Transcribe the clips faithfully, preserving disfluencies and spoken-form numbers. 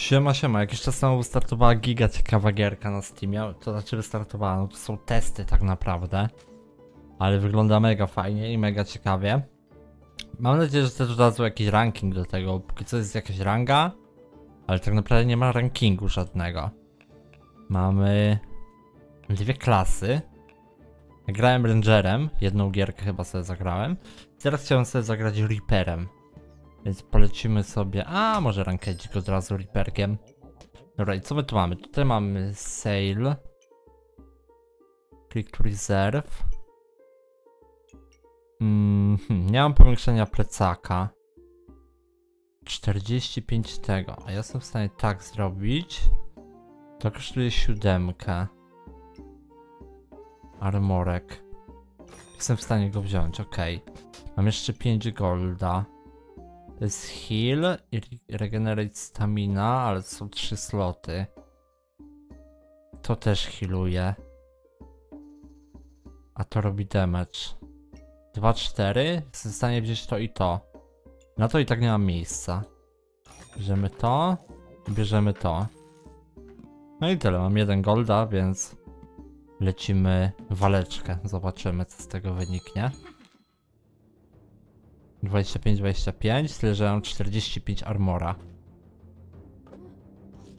Siema, siema, jakiś czas temu wystartowała giga ciekawa gierka na Steamie, to znaczy wystartowała, no to są testy tak naprawdę. Ale wygląda mega fajnie i mega ciekawie. Mam nadzieję, że też dodadzą jakiś ranking do tego, póki co jest jakaś ranga. Ale tak naprawdę nie ma rankingu żadnego. Mamy dwie klasy. Grałem Rangerem, jedną gierkę chyba sobie zagrałem. Teraz chciałem sobie zagrać Reaperem. Więc polecimy sobie, a może rankedzik od razu Reaperkiem. Dobra, i co my tu mamy? Tutaj mamy Sale. Click to Reserve. Mm, nie mam powiększenia plecaka. czterdzieści pięć tego, a ja jestem w stanie tak zrobić. To kosztuje siódemkę. Armorek. Jestem w stanie go wziąć, ok. Mam jeszcze pięć golda. To jest heal i regenerate stamina, ale to są trzy sloty. To też healuje. A to robi damage. dwa cztery. Jestem w stanie wziąć to i to. Na to i tak nie mam miejsca. Bierzemy to. Bierzemy to. No i tyle. Mam jeden golda, więc lecimy waleczkę. Zobaczymy, co z tego wyniknie. dwadzieścia pięć, dwadzieścia pięć. Tyle, że mam czterdzieści pięć armora.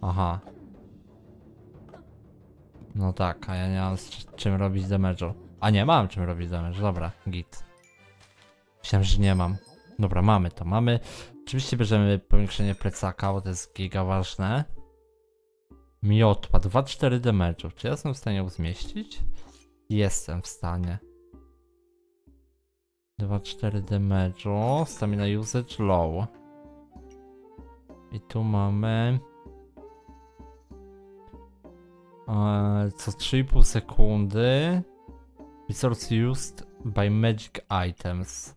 Aha. No tak, a ja nie mam z czym robić damage'u. A nie, mam czym robić damage'u. Dobra, git. Myślałem, że nie mam. Dobra, mamy to, mamy. Oczywiście bierzemy powiększenie plecaka, bo to jest giga ważne. Miotła, dwa cztery damage'ów. Czy ja jestem w stanie ją zmieścić? Jestem w stanie. dwa cztery damage'u, stamina usage low. I tu mamy... Eee, co trzy i pół sekundy. Resource used by magic items.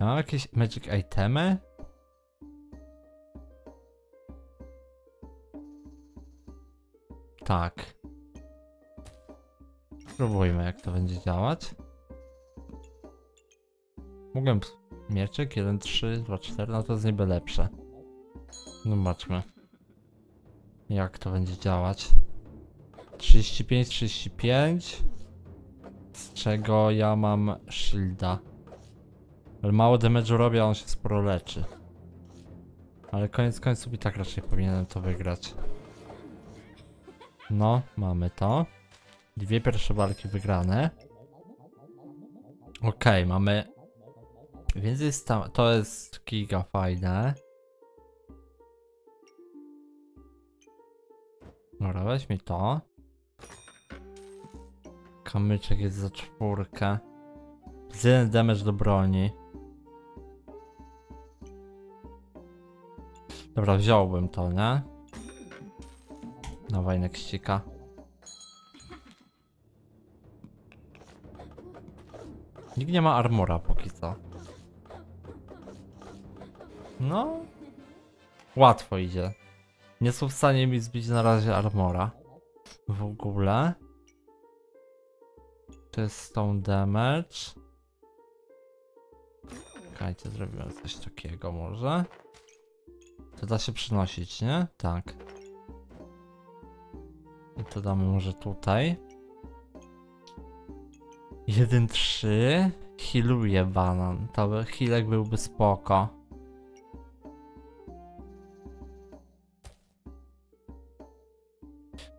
Ja mam jakieś magic itemy? Tak. Spróbujmy, jak to będzie działać. Mogłem mieczyk jeden, trzy, dwa, cztery, no to jest niby lepsze. Zobaczmy, jak to będzie działać. trzydzieści pięć, trzydzieści pięć. Z czego ja mam shielda. Ale mało damage'u robię, a on się sporo leczy. Ale koniec końców i tak raczej powinienem to wygrać. No, mamy to. Dwie pierwsze walki wygrane. Okej, mamy... Więc jest tam... To jest giga fajne. Dobra, weź mi to. Kamyczek jest za czwórkę. Z jeden damage do broni. Dobra, wziąłbym to, nie? Dawaj, neksika. Nikt nie ma armora póki co. No. Łatwo idzie. Nie są w stanie mi zbić na razie armora. W ogóle. To jest stone damage. Czekajcie, zrobiłem coś takiego może. To da się przynosić, nie? Tak. I to damy może tutaj. jeden trzy. Healuje banan. To by, healek byłby spoko.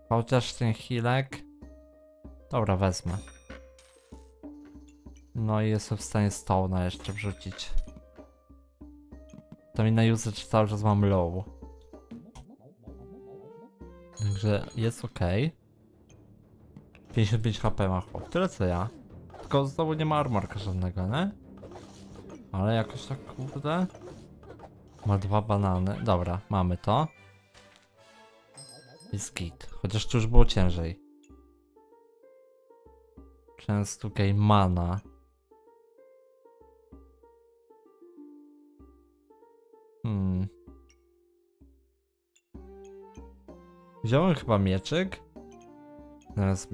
Chociaż ten healek... Dobra, wezmę. No i jestem w stanie stołna jeszcze wrzucić. To mi na usage cały czas mam low. Także jest ok. pięćdziesiąt pięć H P ma chłop. Tyle co ja. Tylko znowu nie ma armorka żadnego, nie? Ale jakoś tak kurde. Ma dwa banany. Dobra, mamy to. Jest git. Chociaż tu już było ciężej. Często game mana. Hmm. Wziąłem chyba mieczyk. Zamiast...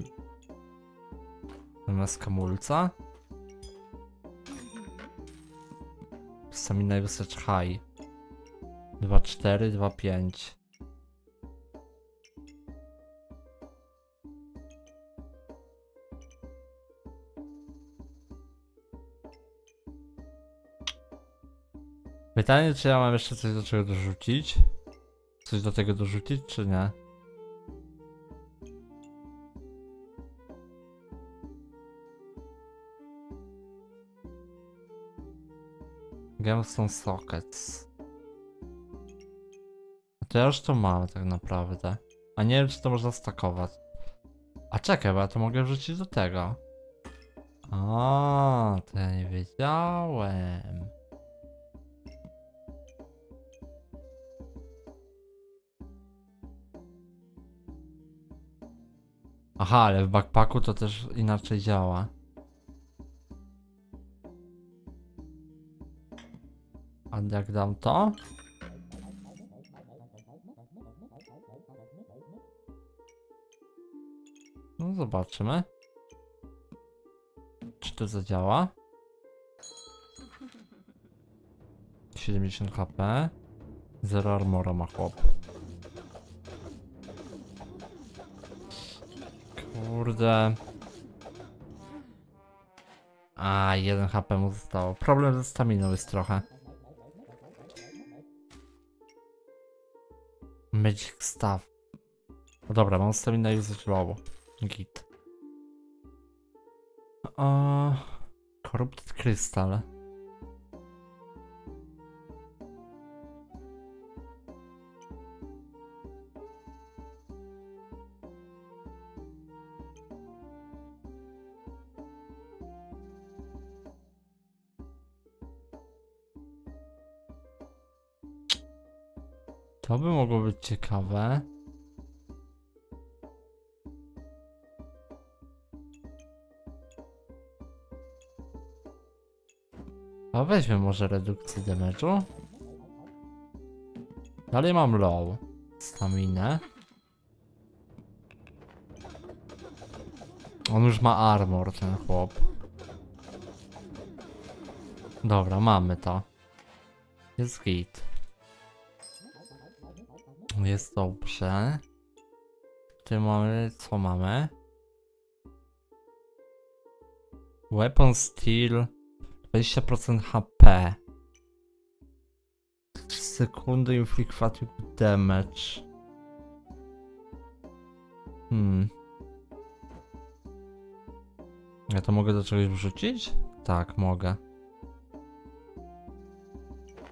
Zamiast kamulca. Stamina usage high. dwa cztery, dwa pięć. Pytanie, czy ja mam jeszcze coś do czego dorzucić? Coś do tego dorzucić, czy nie? Gemstone sockets. To ja już to mam tak naprawdę. A nie wiem, czy to można stakować. A czekaj, bo ja to mogę wrzucić do tego. A, to ja nie wiedziałem. Aha, ale w backpacku to też inaczej działa. A jak dam to? No zobaczymy. Czy to zadziała? siedemdziesiąt HP. Zero armora ma chłop. Kurde. A, jeden HP mu zostało. Problem ze staminą jest trochę. Magic staff. No dobra, mam staminę już zaczęło. Git. O, corrupted crystal. To by mogło być ciekawe. A weźmy może redukcję damage'u. Dalej mam low staminę. On już ma armor, ten chłop. Dobra, mamy to. Jest git. Jest dobrze. Tu mamy, co mamy? Weapon steel. dwadzieścia procent HP. Sekundy inflict fatigue damage. Hmm. Ja to mogę do czegoś wrzucić? Tak, mogę.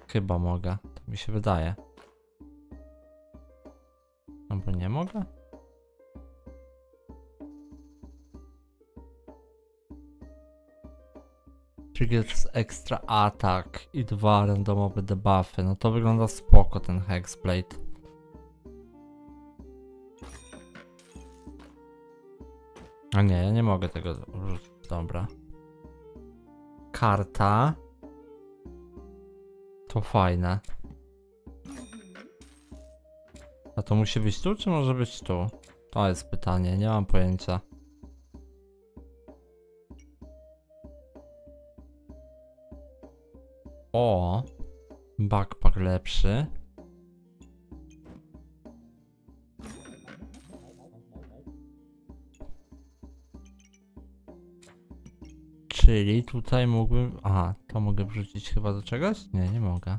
Chyba mogę. To mi się wydaje. Albo nie mogę? Triggers extra atak i dwa randomowe debuffy. No to wygląda spoko ten Hexblade. A nie, ja nie mogę tego użyć. Dobra. Karta. To fajne. A to musi być tu, czy może być tu? To jest pytanie, nie mam pojęcia. O, backpack lepszy. Czyli tutaj mógłbym... Aha, to mogę wrzucić chyba do czegoś? Nie, nie mogę.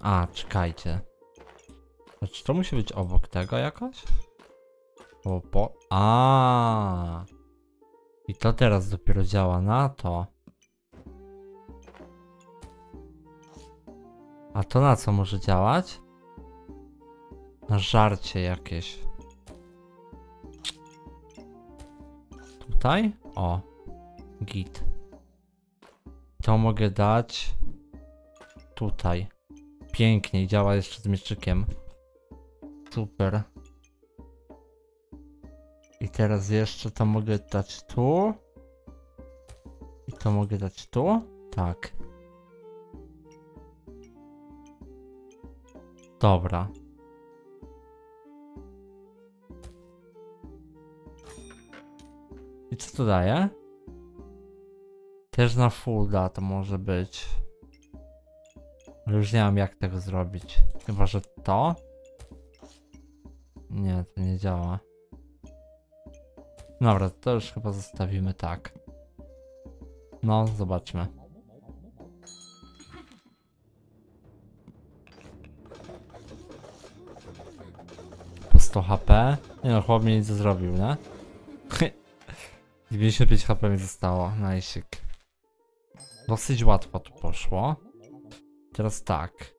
A, czekajcie. A czy to musi być obok tego jakoś? O, po... A. I to teraz dopiero działa na to. A to na co może działać? Na żarcie jakieś. Tutaj? O. Git. To mogę dać... Tutaj. Pięknie i działa jeszcze z mieczykiem. Super. I teraz jeszcze to mogę dać tu. I to mogę dać tu. Tak. Dobra. I co to daje? Też na fulla to może być. Ale już nie mam jak tego zrobić. Chyba, że to? Nie, to nie działa. Dobra, to już chyba zostawimy tak. No, zobaczmy. Po sto HP. Nie no, chłop mnie nic zrobił, nie? dziewięćdziesiąt pięć HP mi zostało, najsik. Dosyć łatwo tu poszło. Teraz tak.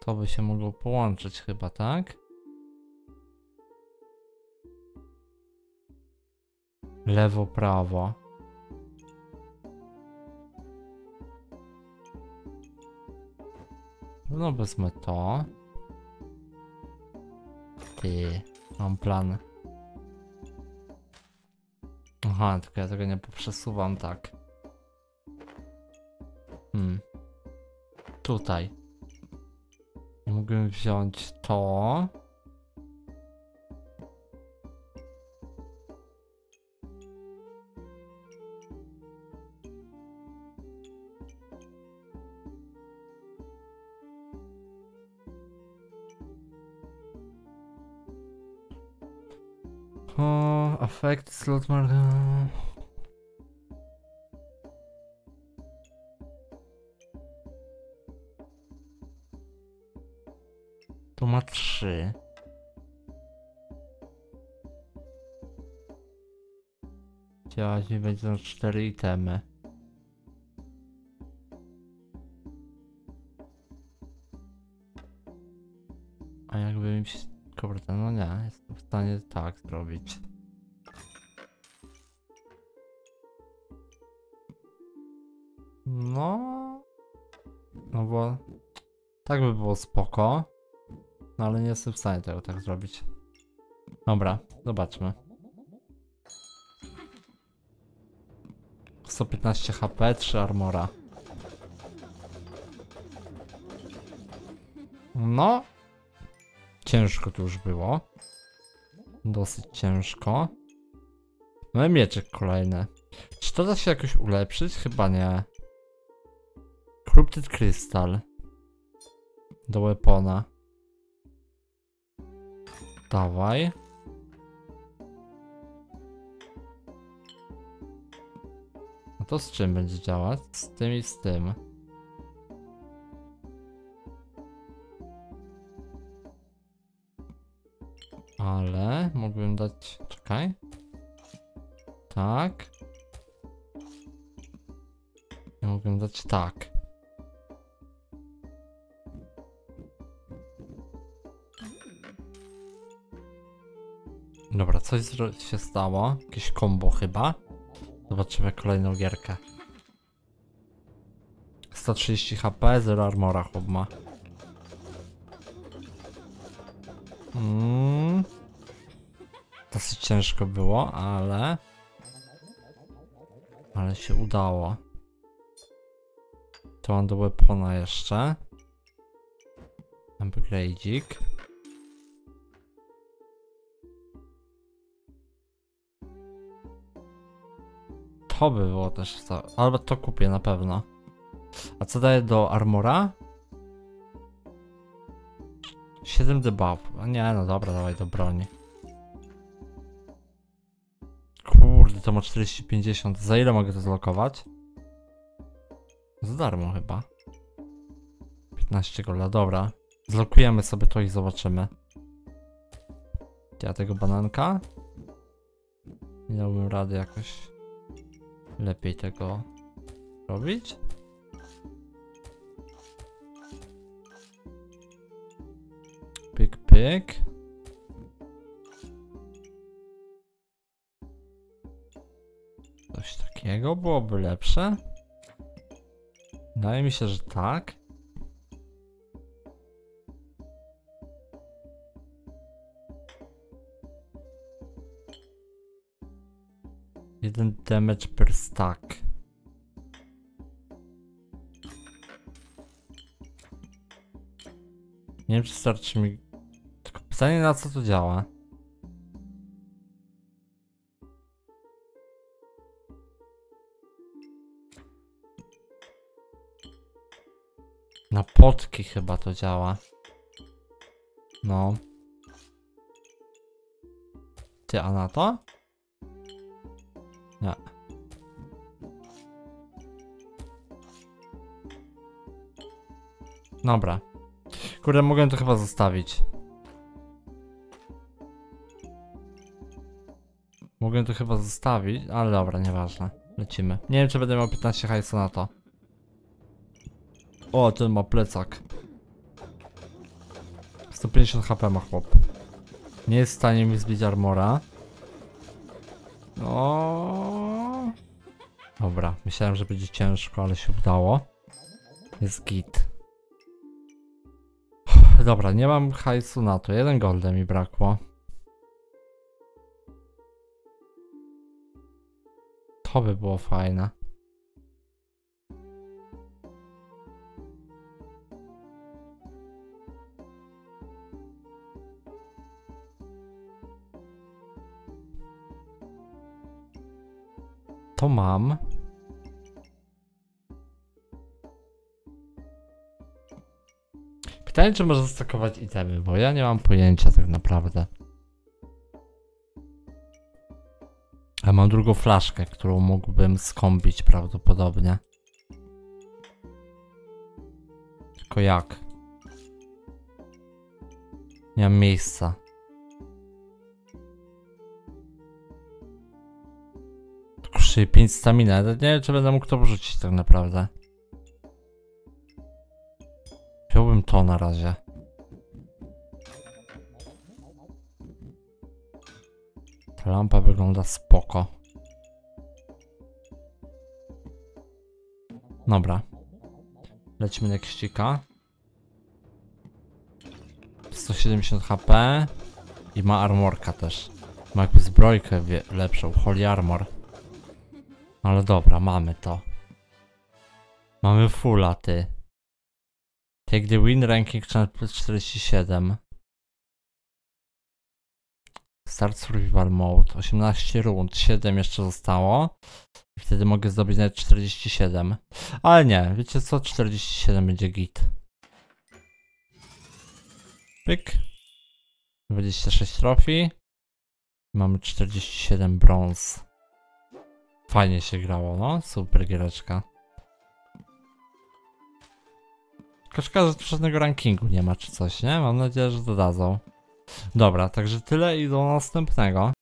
To by się mogło połączyć chyba, tak? Lewo, prawo. No wezmę to. Ty, mam plan. Aha, tylko ja tego nie poprzesuwam, tak. Hmm. Tutaj. Mógłbym wziąć to. O, afekt slot margin. To ma trzy. Działać mi będą cztery itemy. A jakby mi się... Kurde, no nie, jestem w stanie tak zrobić. No... No bo... Tak by było spoko. No ale nie jestem w stanie tego tak zrobić. Dobra, zobaczmy. sto piętnaście HP, trzy armora. No! Ciężko tu już było. Dosyć ciężko. No i mieczek kolejny. Czy to da się jakoś ulepszyć? Chyba nie. Corrupted Crystal. Do weapona. Dawaj. A to z czym będzie działać? Z tym i z tym. Ale mógłbym dać... Czekaj. Tak. Ja mógłbym dać tak. Dobra, coś się stało. Jakieś combo chyba. Zobaczymy kolejną gierkę. sto trzydzieści HP, zero armora chłop ma. Mm. Dosyć ciężko było, ale... Ale się udało. To mam do weapona jeszcze. Upgrade'ik. To by było też... Albo to kupię na pewno. A co daje do armora? siedem debuff. Nie, no dobra, dawaj do broni. Kurde, to ma czterdzieści pięćdziesiąt. Za ile mogę to zlokować? Za darmo chyba. piętnaście golda, dobra. Zlokujemy sobie to i zobaczymy. Ja tego bananka? Nie dałbym rady jakoś lepiej tego robić. Pyk, pyk. Coś takiego byłoby lepsze? Wydaje mi się, że tak. Jeden damage per stack. Nie wiem, czy starczy mi... Tylko pytanie, na co to działa. Na potki chyba to działa. No. Ty, a na to? Dobra. Kurde, mogę to chyba zostawić. Mogę to chyba zostawić, ale dobra, nieważne. Lecimy. Nie wiem, czy będę miał piętnaście hajsu na to. O, ten ma plecak. sto pięćdziesiąt H P ma chłop. Nie jest w stanie mi zbić armora. No. Dobra, myślałem, że będzie ciężko, ale się udało. Jest git. Dobra, nie mam hajsu na to. Jeden golda mi brakło. To by było fajne. To mam. Pytanie, czy można zastokować itemy, bo ja nie mam pojęcia tak naprawdę. A mam drugą flaszkę, którą mógłbym skąpić prawdopodobnie. Tylko jak? Nie mam miejsca. Czyli pięć stamina. Nie wiem, czy będę mógł to wrzucić tak naprawdę. Wziąłbym to na razie. Ta lampa wygląda spoko. Dobra. Lećmy na kścika. sto siedemdziesiąt H P. I ma armorka też. Ma jakby zbrojkę lepszą. Holy armor. Ale dobra, mamy to. Mamy fulla, ty. Take the win, ranking czterdzieści siedem. Start survival mode. osiemnaście rund, siedem jeszcze zostało. I wtedy mogę zdobyć nawet czterdzieści siedem. Ale nie, wiecie co? czterdzieści siedem będzie git. Pyk. dwadzieścia sześć trofii. Mamy czterdzieści siedem brąz. Fajnie się grało, no. Super giereczka. Szkoda, że tu żadnego rankingu nie ma czy coś, nie? Mam nadzieję, że dodadzą. Dobra, także tyle i do następnego.